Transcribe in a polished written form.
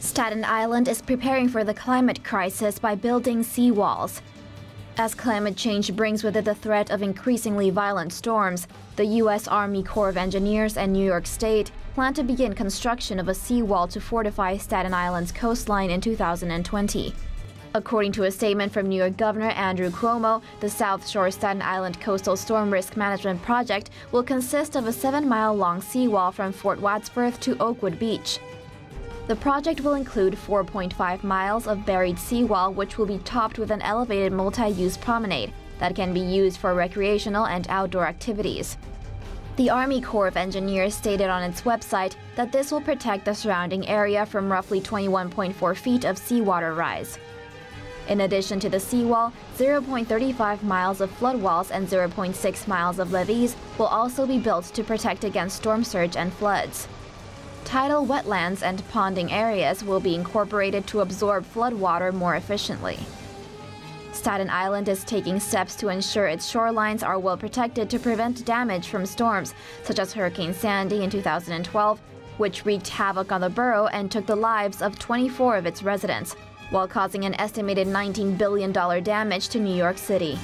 Staten Island is preparing for the climate crisis by building seawalls. As climate change brings with it the threat of increasingly violent storms, the U.S. Army Corps of Engineers and New York State plan to begin construction of a seawall to fortify Staten Island's coastline in 2020. According to a statement from New York Governor Andrew Cuomo, the South Shore Staten Island Coastal Storm Risk Management Project will consist of a 7-mile-long seawall from Fort Wadsworth to Oakwood Beach. The project will include 4.5 miles of buried seawall, which will be topped with an elevated multi-use promenade that can be used for recreational and outdoor activities. The Army Corps of Engineers stated on its website that this will protect the surrounding area from roughly 21.4 feet of seawater rise. In addition to the seawall, 0.35 miles of floodwalls and 0.6 miles of levees will also be built to protect against storm surge and floods. Tidal wetlands and ponding areas will be incorporated to absorb floodwater more efficiently. Staten Island is taking steps to ensure its shorelines are well protected to prevent damage from storms, such as Hurricane Sandy in 2012, which wreaked havoc on the borough and took the lives of 24 of its residents, while causing an estimated $19 billion damage to New York City.